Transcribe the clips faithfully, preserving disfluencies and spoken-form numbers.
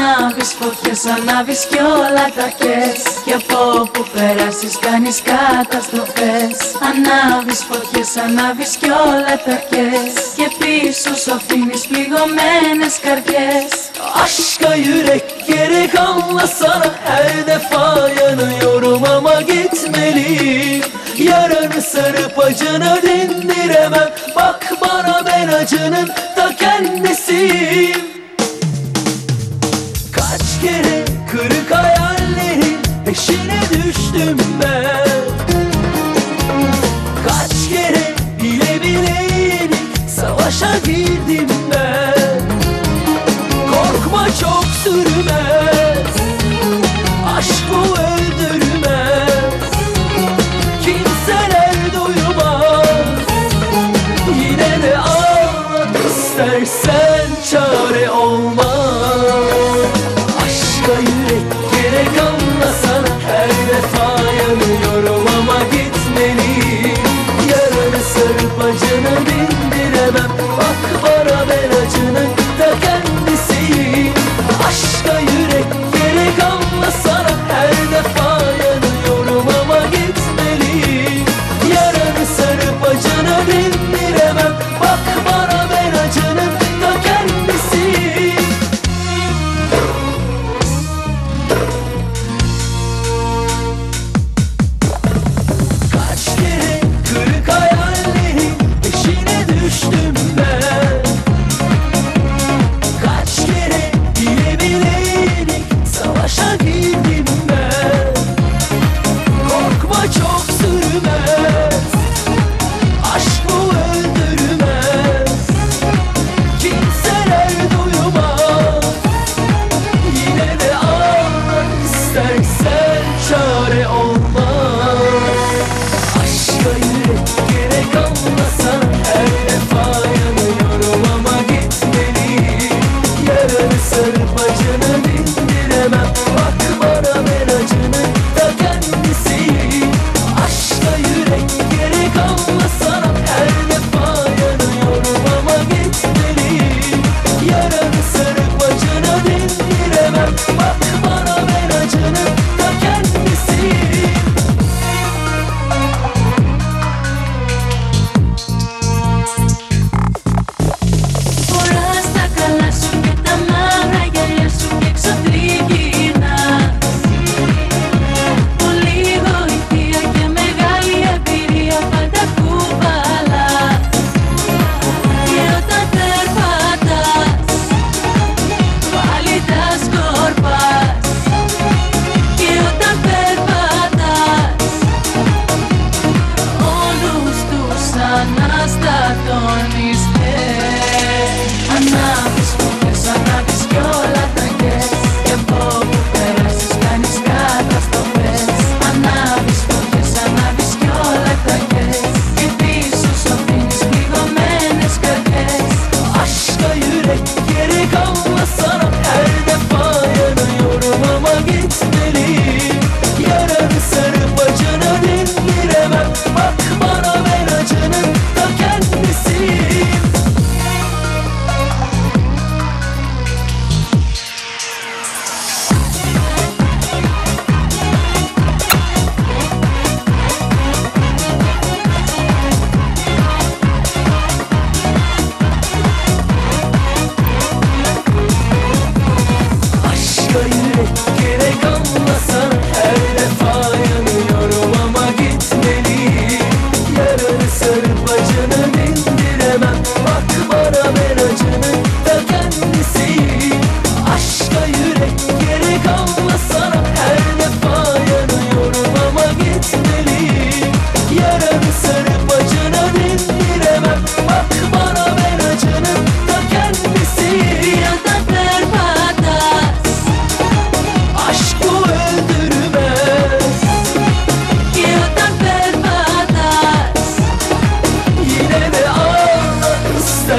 ανάβεις, φωτιές ανάβεις κι όλα τα κες. Κι από όπου περάσεις κάνεις καταστροφές. Ανάβεις, φωτιές ανάβεις κι όλα τα κες. Και πίσω σου αφήνεις πληγωμένες καρδιές. Aşka yürek gerek anlasana. Her defa yanıyorum ama gitmeliyim. Yaranı sarıp acını dindiremem. Bak bana ben acının ta kendisiyim. Kaç kere kırık hayallerin peşine düştüm ben. Kaç kere bile bile yenip savaşa girdim ben. Korkma çok sürmez, aşk bu öldürmez. Kimseler duymaz, yine de ağlat istersen çare olmaz. Aşka yürek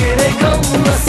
Gerek olmaz.